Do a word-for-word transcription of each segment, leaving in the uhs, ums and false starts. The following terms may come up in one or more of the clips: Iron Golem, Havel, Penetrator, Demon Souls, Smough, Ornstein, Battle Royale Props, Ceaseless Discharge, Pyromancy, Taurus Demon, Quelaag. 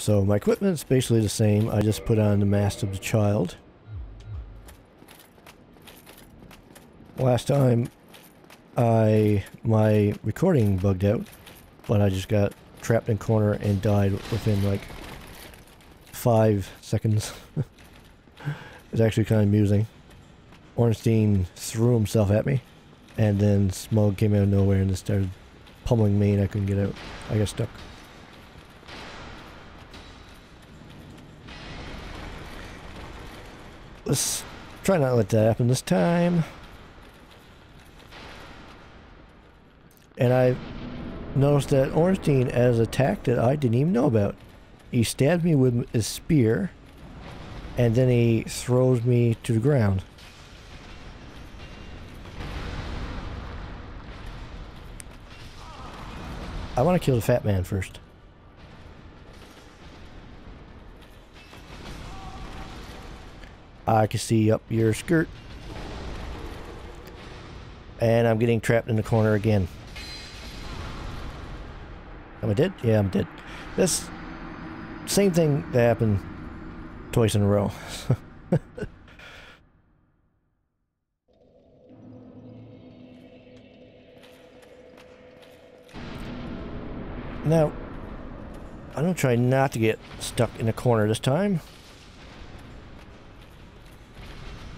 So my equipment's basically the same. I just put on the Mask of the Child. Last time, I my recording bugged out, but I just got trapped in a corner and died within like five seconds. It's actually kind of amusing. Ornstein threw himself at me, and then Smough came out of nowhere and just started pummeling me, and I couldn't get out. I got stuck. Let's try not to let that happen this time. And I noticed that Ornstein has an attack that I didn't even know about. He stabs me with his spear, and then he throws me to the ground. I want to kill the fat man first. I can see up your skirt. And I'm getting trapped in the corner again. Am I dead? Yeah, I'm dead. That's same thing that happened twice in a row. Now, I'm going to try not to get stuck in a corner this time.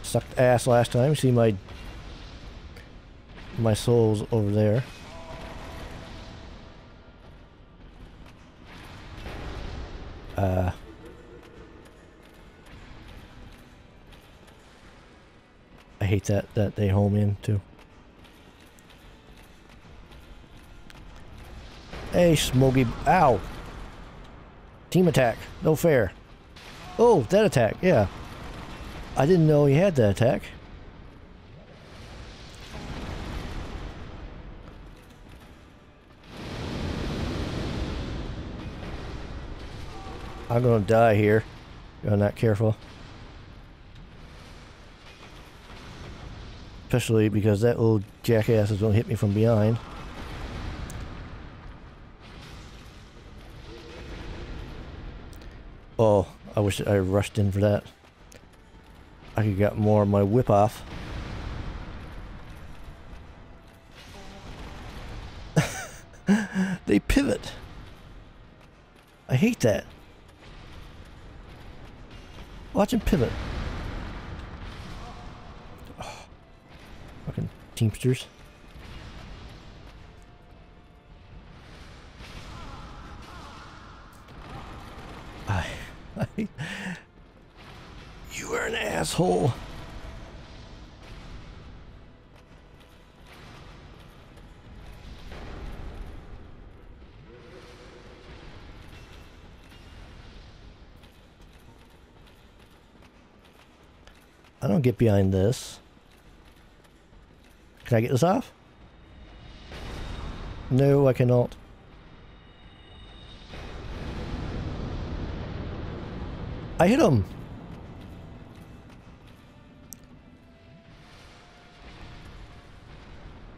Sucked ass last time. See my my souls over there. Uh, I hate that that they home in too. Hey, Smoggy! Ow! Team attack. No fair. Oh, that attack. Yeah. I didn't know he had that attack. I'm gonna die here if I'm not careful. Especially because that little jackass is gonna hit me from behind. Oh, I wish I rushed in for that. I could get more of my whip off. They pivot. I hate that. Watch him pivot. Oh, fucking Teamsters. I, I You are an asshole. I don't get behind this. Can I get this off? No, I cannot. I hit him.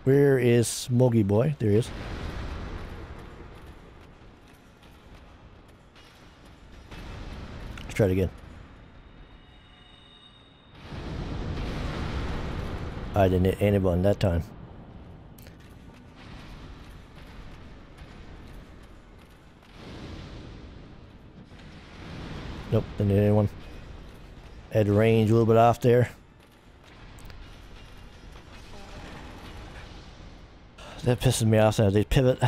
Where is Smoggy Boy? There he is. Let's try it again. I didn't hit anyone that time. Nope, didn't hit anyone. Had the range a little bit off there. That pisses me off now. They pivot.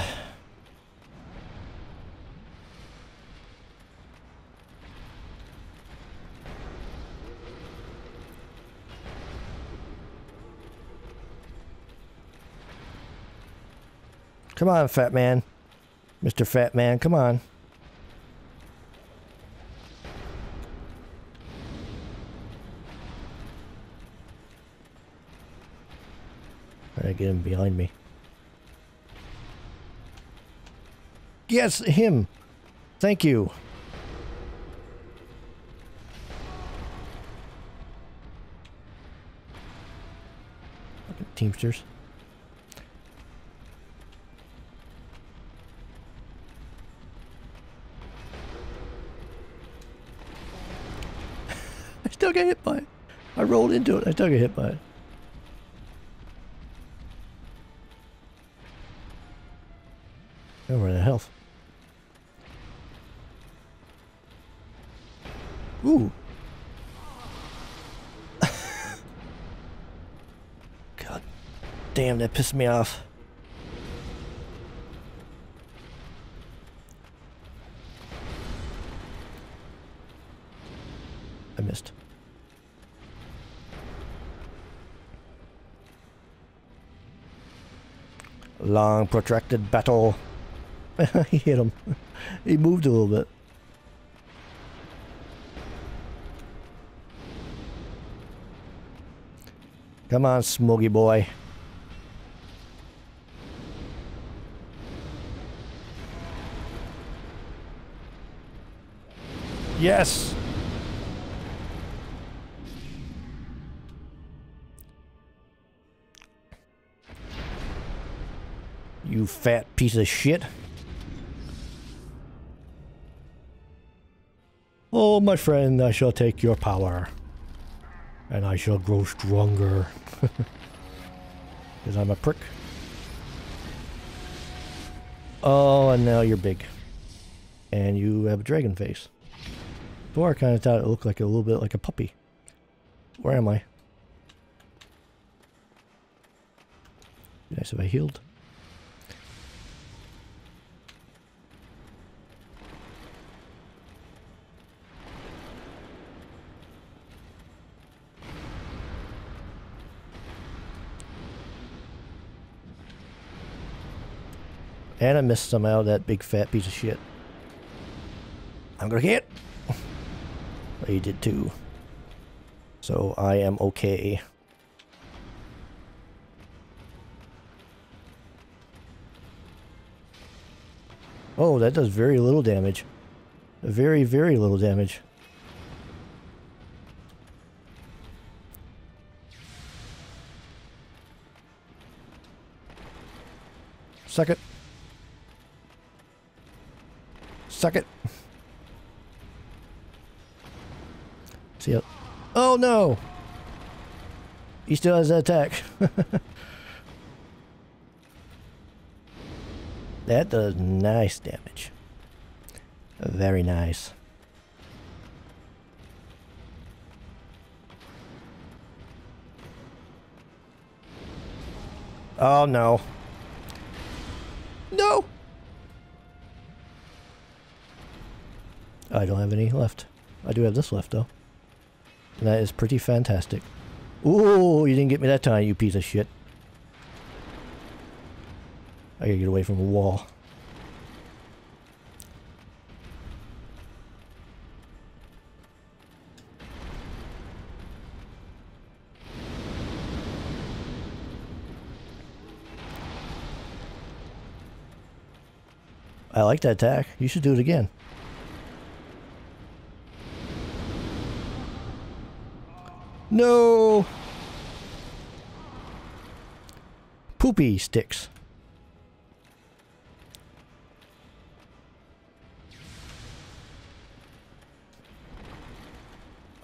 Come on, fat man. Mister Fat Man, come on. Try to get him behind me. Yes, him. Thank you. Teamsters. still get hit by it. I rolled into it. I still get hit by it. Over in health. Ooh. God damn, that pissed me off. I missed. Long, protracted battle. He hit him. He moved a little bit. Come on, Smoughy boy. Yes. You fat piece of shit. Oh, my friend, I shall take your power. And I shall grow stronger. Because I'm a prick. Oh, and now you're big. And you have a dragon face. Before I kind of thought it looked like a little bit like a puppy. Where am I? Nice if I healed. And I missed somehow that big fat piece of shit. I'm gonna get it. He did too. So I am okay. Oh, that does very little damage. Very, very little damage. Suck it. Suck it. See ya. Oh no! He still has that attack. That does nice damage. Very nice. Oh no. No! I don't have any left. I do have this left, though. And that is pretty fantastic. Ooh, you didn't get me that time, you piece of shit. I gotta get away from a wall. I like that attack. You should do it again. No! Poopy sticks.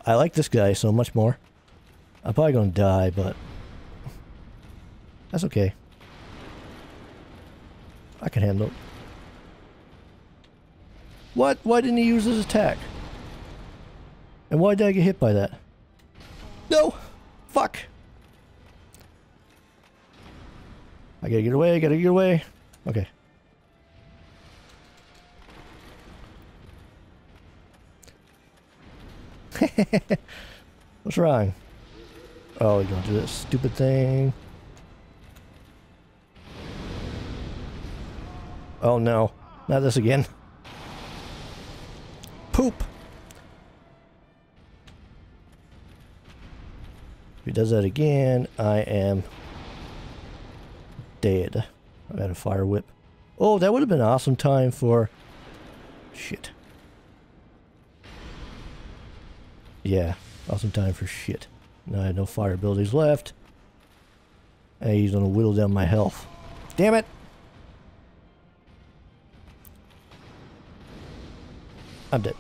I like this guy so much more. I'm probably gonna die, but that's okay. I can handle it. What? Why didn't he use his attack? And why did I get hit by that? No! Fuck! I gotta get away, I gotta get away. Okay. What's wrong? Oh, you're gonna do that stupid thing. Oh no. Not this again. Poop! If he does that again, I am dead. I had a fire whip. Oh, that would have been an awesome time for... Shit. Yeah, awesome time for shit. Now I have no fire abilities left. And he's gonna whittle down my health. Damn it! I'm dead.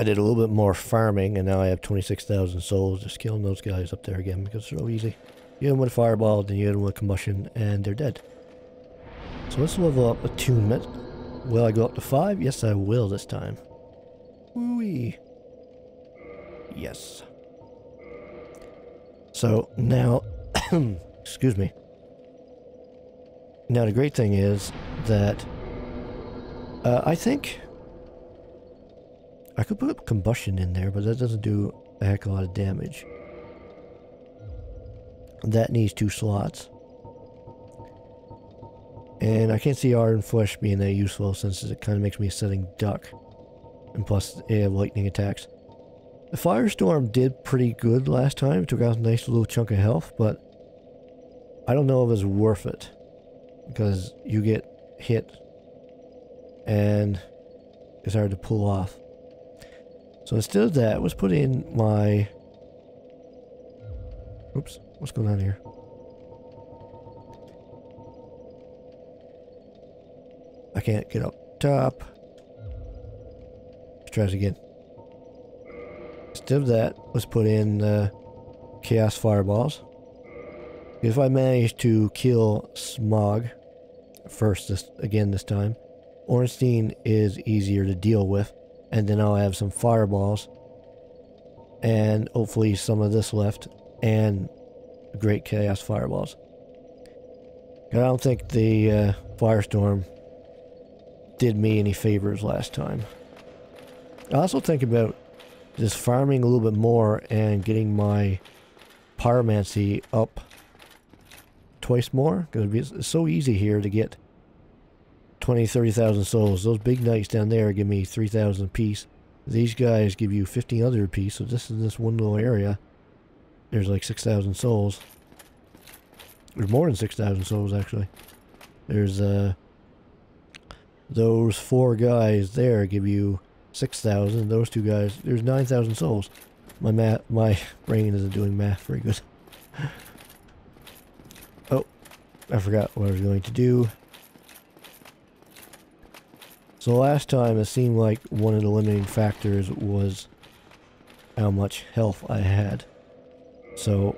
I did a little bit more farming, and now I have twenty-six thousand souls. Just killing those guys up there again because they're so easy. You hit them with a fireball, then you hit them with combustion, and they're dead. So let's level up attunement. Will I go up to five? Yes, I will this time. Woo-wee. Yes. So now, excuse me. Now the great thing is that uh, I think I could put combustion in there, but that doesn't do a heck of a lot of damage. That needs two slots. And I can't see Ardent Flesh being that useful since it kind of makes me a sitting duck. And plus, they have lightning attacks. The Firestorm did pretty good last time. It took out a nice little chunk of health, but I don't know if it's worth it. Because you get hit, and it's hard to pull off. So instead of that, let's put in my... Oops, what's going on here? I can't get up top. Let's try this again. Instead of that, let's put in uh, Chaos Fireballs. If I manage to kill Smough first, this, again this time, Ornstein is easier to deal with, and then I'll have some fireballs, and hopefully some of this left, and Great Chaos Fireballs. I don't think the uh, Firestorm did me any favors last time. I also think about just farming a little bit more and getting my pyromancy up twice more, because it's so easy here to get twenty, thirty thousand souls. Those big knights down there give me three thousand apiece. These guys give you fifteen hundred apiece, so this is this one little area. There's like six thousand souls. There's more than six thousand souls, actually. There's, uh... those four guys there give you six thousand. Those two guys, there's nine thousand souls. My math, my brain isn't doing math very good. Oh, I forgot what I was going to do. So last time it seemed like one of the limiting factors was how much health I had. So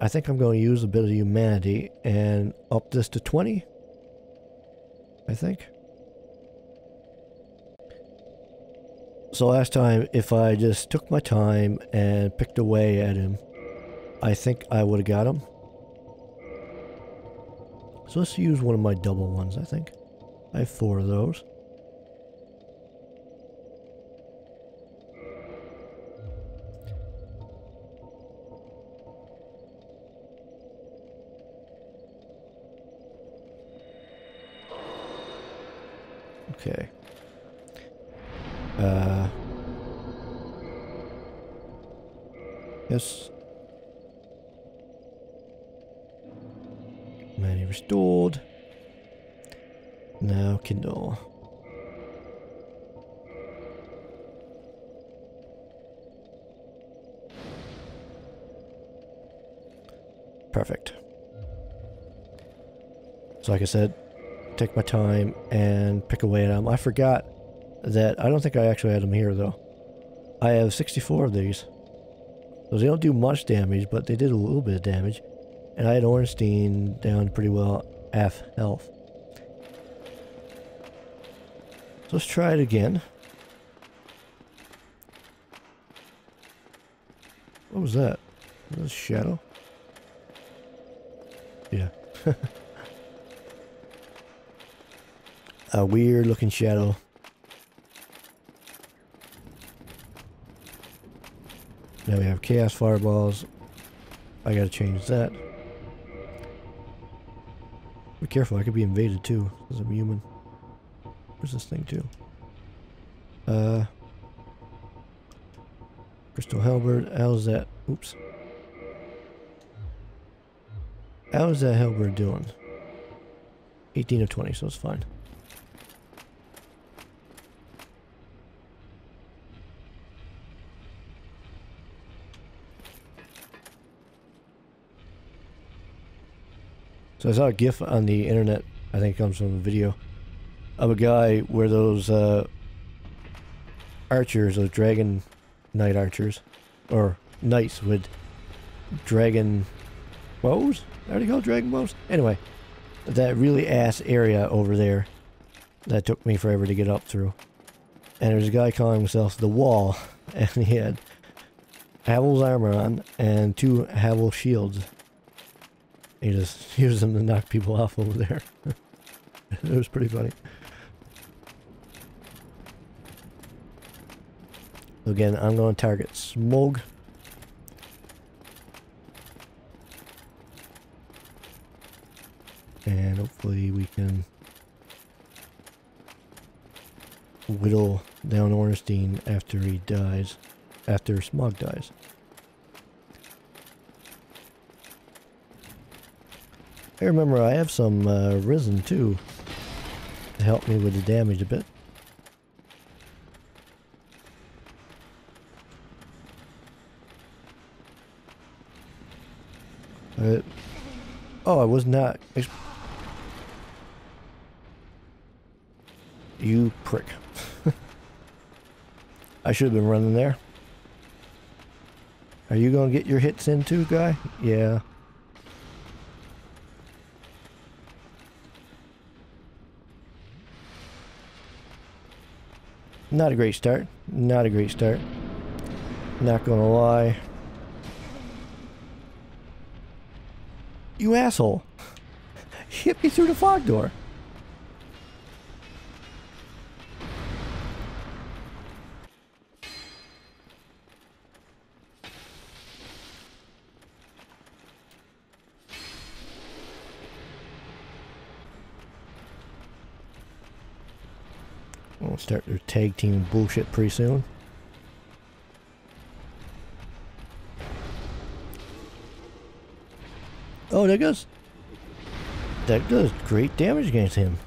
I think I'm going to use a bit of humanity and up this to twenty, I think. So last time, if I just took my time and picked away at him, I think I would have got him. So let's use one of my double ones, I think. I have four of those. Okay. Uh, yes. Many restored. Now kindle. Perfect. So like I said, take my time and pick away at them. I forgot that I don't think I actually had them here though. I have sixty-four of these. So they don't do much damage, but they did a little bit of damage. And I had Ornstein down pretty well half health. So let's try it again. What was that? Was that a shadow? Yeah. A weird looking shadow. Now we have Chaos Fireballs. I gotta change that. Be careful, I could be invaded too, because I'm human. Where's this thing too? Uh, Crystal Halberd, how's that? Oops. How's that Halberd doing? eighteen of twenty, so it's fine. So I saw a GIF on the internet, I think it comes from a video, of a guy where those uh, archers, those dragon knight archers, or knights with dragon bows? Are they called dragon bows? Anyway, that really ass area over there that took me forever to get up through. And there's a guy calling himself The Wall, and he had Havel's armor on and two Havel shields. He just used them to knock people off over there. It was pretty funny. Again, I'm going to target Smough. And hopefully we can whittle down Ornstein after he dies, after Smough dies. I remember I have some uh, resin too to help me with the damage a bit. Uh, oh, I was not. You prick. I should have been running there. Are you going to get your hits in too, guy? Yeah. Not a great start. Not a great start. Not going to lie. You asshole. Hit me through the fog door. I'll start their tag team bullshit pretty soon. Oh, that goes. That does great damage against him.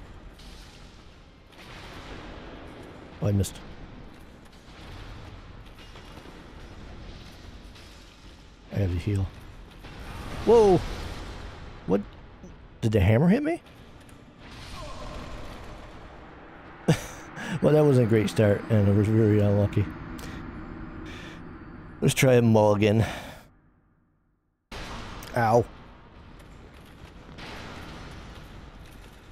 Oh, I missed. I had to heal. Whoa! What? Did the hammer hit me? Well, that wasn't a great start, and it was very unlucky. Let's try a mulligan. Ow.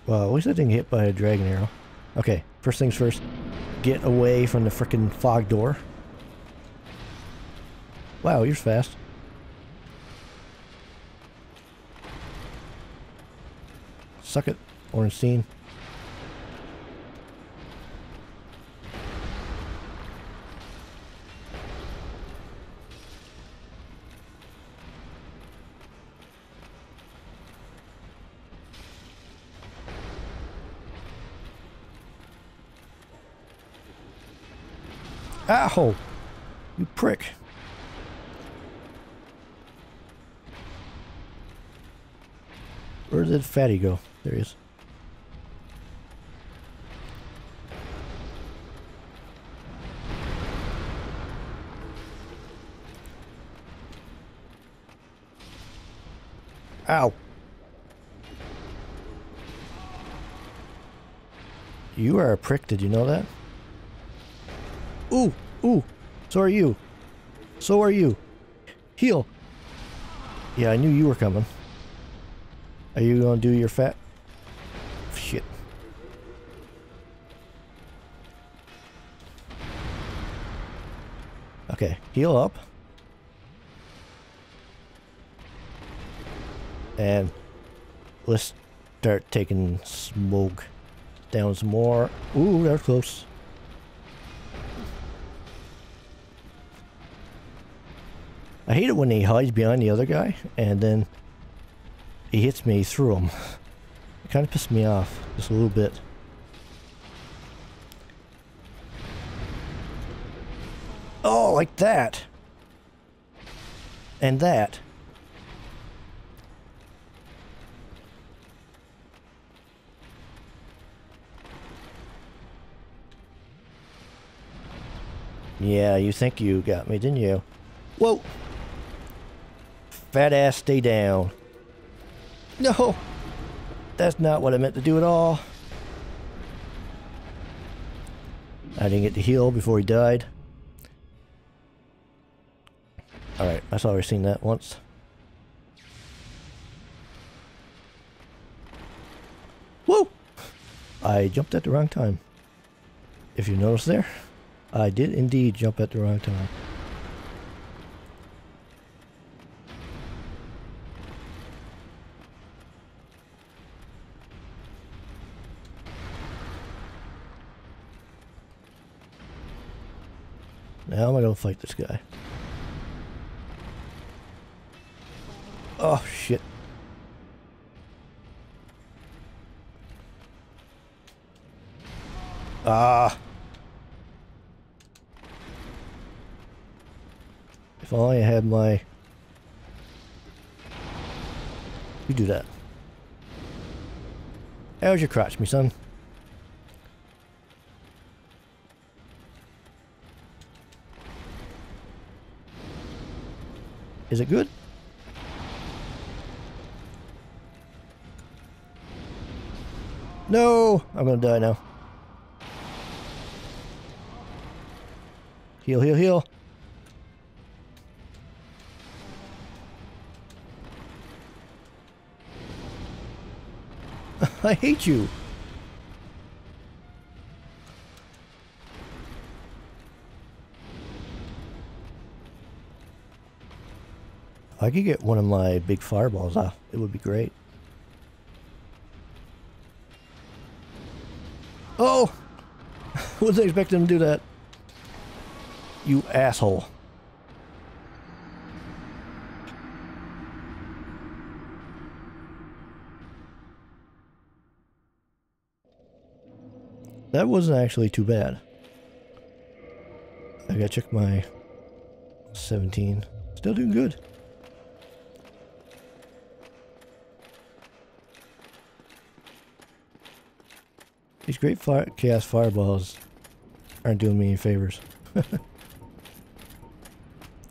Well, at least I didn't get hit by a dragon arrow. Okay, first things first. Get away from the frickin' fog door. Wow, you're fast. Suck it, Ornstein. Ow! You prick. Where did Fatty go? There he is. Ow! You are a prick, did you know that? Ooh, ooh, so are you. So are you. Heal. Yeah, I knew you were coming. Are you gonna do your fat? Shit. Okay, heal up. And let's start taking Smough down some more. Ooh, they're close. I hate it when he hides behind the other guy and then he hits me through him. It kind of pissed me off just a little bit. Oh, like that. And that. Yeah, you think you got me, didn't you? Whoa. Fat ass, stay down. No! That's not what I meant to do at all. I didn't get to heal before he died. Alright, I've already seen that once. Whoa! I jumped at the wrong time. If you notice there, I did indeed jump at the wrong time. Now I'm gonna go fight this guy. Oh shit. Ah. If only I had my... You do that. How's your crotch, me son? Is it good? No! I'm gonna die now. Heal, heal, heal. I hate you. I could get one of my big fireballs off. It would be great. Oh! Wasn't expecting him to do that. You asshole. That wasn't actually too bad. I gotta check my seventeen. Still doing good. These great fire chaos fireballs aren't doing me any favors.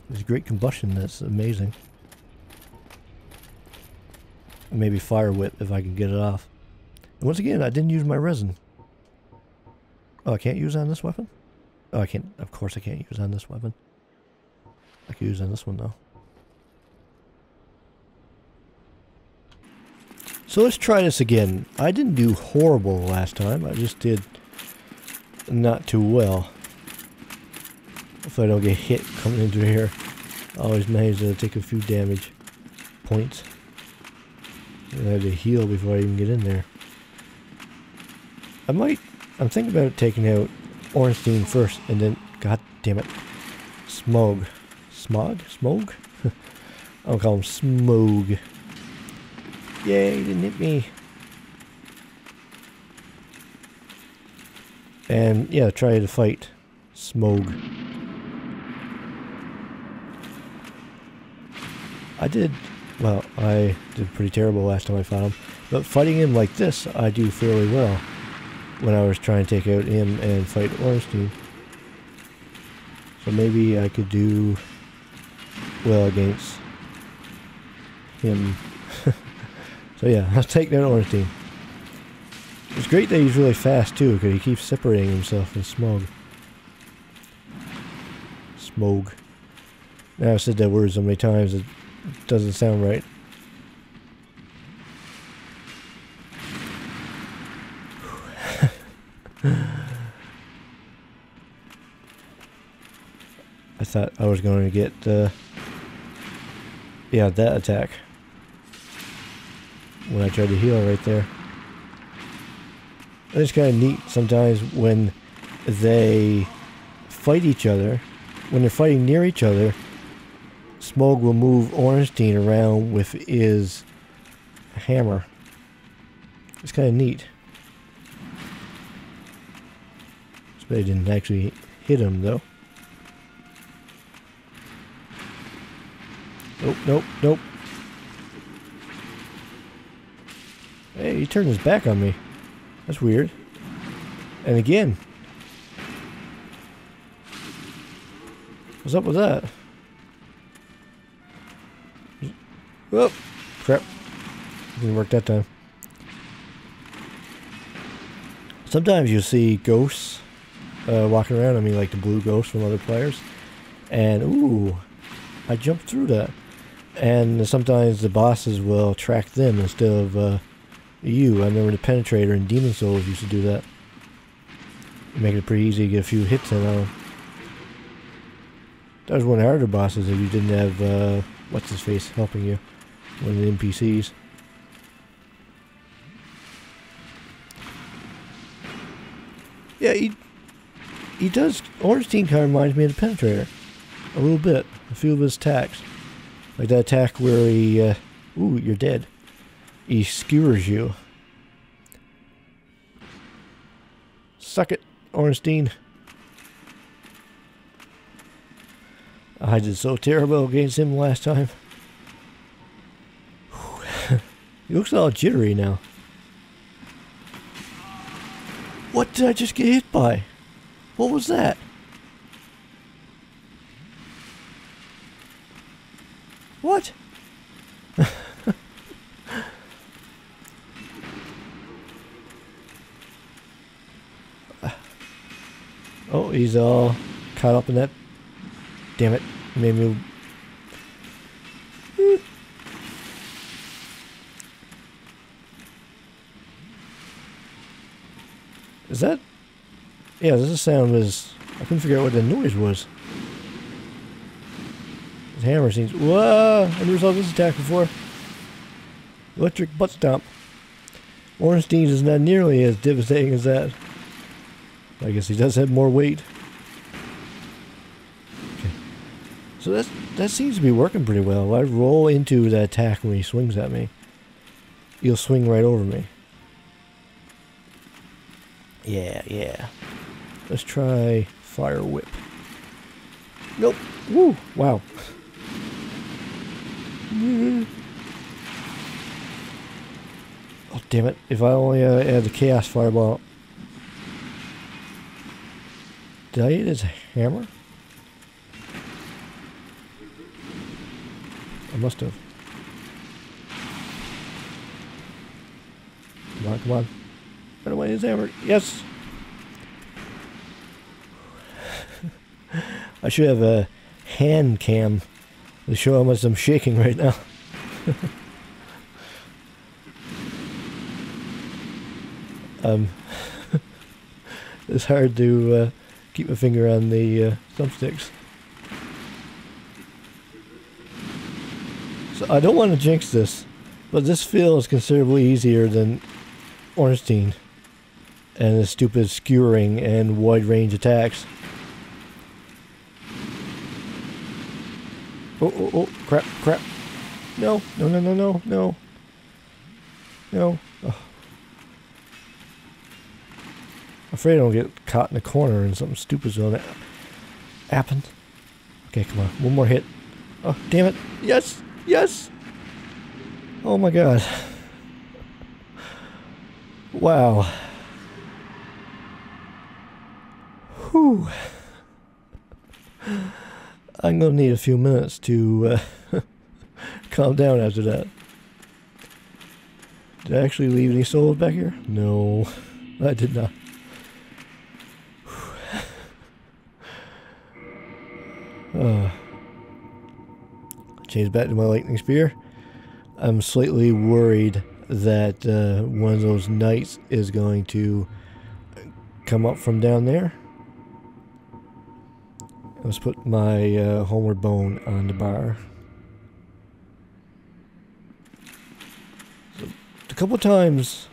There's great combustion, that's amazing. Maybe fire whip if I can get it off. And once again, I didn't use my resin. Oh, I can't use on this weapon? Oh, I can't. Of course I can't use on this weapon. I can use on this one though. So let's try this again. I didn't do horrible last time. I just did not too well. If I don't get hit coming into here, I always manage to take a few damage points. And I have to heal before I even get in there. I might, I'm thinking about taking out Ornstein first and then, god damn it, Smough. Smough? Smough? I'll call him Smough. Yay, he didn't hit me. And yeah, try to fight Smough. I did, well, I did pretty terrible last time I fought him. But fighting him like this, I do fairly well. When I was trying to take out him and fight Ornstein. So maybe I could do well against him. So yeah, I'll take that Ornstein. It's great that he's really fast too, because he keeps separating himself from Smough. Smough. Now I've said that word so many times it doesn't sound right. I thought I was going to get, uh, yeah, that attack. When I tried to heal right there. And it's kind of neat sometimes when they fight each other, when they're fighting near each other, Smough will move Ornstein around with his hammer. It's kind of neat. But I didn't actually hit him though. Nope, nope, nope. Hey, he turned his back on me. That's weird. And again. What's up with that? Whoop. Crap. Didn't work that time. Sometimes you'll see ghosts uh, walking around. I mean, like the blue ghosts from other players. And, ooh, I jumped through that. And sometimes the bosses will track them instead of uh, you. I remember the Penetrator in Demon Souls used to do that. Making it pretty easy to get a few hits in on them. That was one of the harder bosses if you didn't have, uh, what's-his-face helping you. One of the N P Cs. Yeah, he, he does. Ornstein kind of reminds me of the Penetrator. A little bit. A few of his attacks. Like that attack where he, uh, ooh, you're dead. He skewers you. Suck it, Ornstein. I did so terrible against him last time. He looks all jittery now. What did I just get hit by? What was that? What? Oh, he's all caught up in that. Damn it. Made me... Beep. Is that... Yeah, this is the sound was... I couldn't figure out what the noise was. His hammer seems... Whoa! I never saw this attack before. Electric butt stomp. Ornstein is not nearly as devastating as that. I guess he does have more weight. So that's, that seems to be working pretty well. I roll into that attack when he swings at me. He'll swing right over me. Yeah, yeah. Let's try Fire Whip. Nope. Woo! Wow. Oh, damn it. If I only uh, add the Chaos Fireball. Did I hit his hammer? I must have. Come on, come on. Run away, his hammer. Yes! I should have a hand cam to show how much I'm shaking right now. um, It's hard to uh, keep my finger on the uh, thumbsticks. I don't want to jinx this, but this feels considerably easier than Ornstein and his stupid skewering and wide range attacks. Oh, oh, oh, crap, crap. No, no, no, no, no, no. No. Oh. I'm afraid I don't get caught in a corner and something stupid's gonna happen. Okay, come on. One more hit. Oh, damn it. Yes! Yes! Oh my god. Wow. Whew. I'm gonna need a few minutes to uh, calm down after that. Did I actually leave any souls back here? No, I did not. uh. Change back to my lightning spear. I'm slightly worried that uh, one of those knights is going to come up from down there. Let's put my uh, homeward bone on the bar. So a couple times,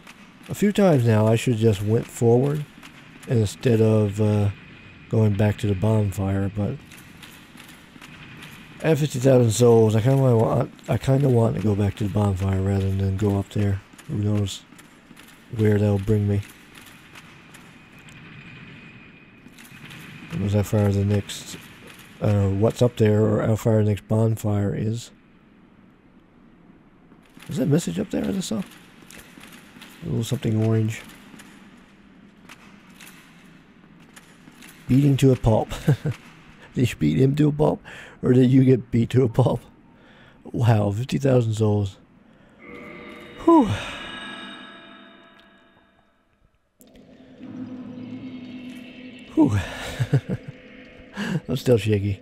a few times now, I should just went forward instead of uh, going back to the bonfire, but. At fifty thousand souls, I kind of want. I kind of want to go back to the bonfire rather than go up there. Who knows where that'll bring me? Because how far the next, uh, what's up there, or how far the next bonfire is? Is that message up there? I just saw a little something orange. Beating to a pulp. Did you beat him to a pulp? Or did you get beat to a pulp? Wow, fifty thousand souls. Whew. Whew. I'm still shaky.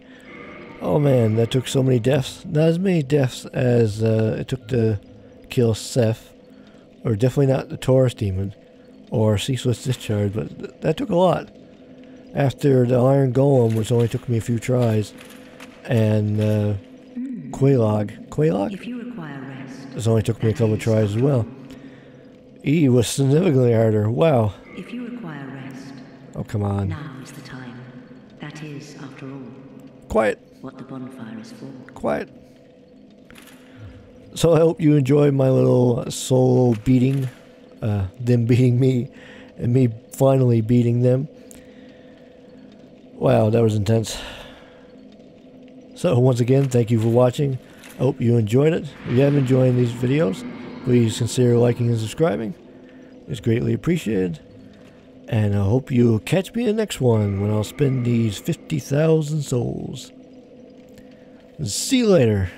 Oh man, that took so many deaths. Not as many deaths as uh, it took to kill Seth, or definitely not the Taurus Demon, or Ceaseless Discharge, but th that took a lot. After the Iron Golem, which only took me a few tries, and uh, mm. Quelaag. Quelaag? If you require rest, this only took me a couple of tries as well. E was significantly harder. Wow. If you require rest, oh, come on. Now is the time. That is, after all, quiet. What the bonfire is for. Quiet. So I hope you enjoyed my little solo beating, uh, them beating me, and me finally beating them. Wow, that was intense. So once again, thank you for watching. I hope you enjoyed it. If you have been enjoying these videos, please consider liking and subscribing. It's greatly appreciated. And I hope you'll catch me in the next one when I'll spend these fifty thousand souls. See you later.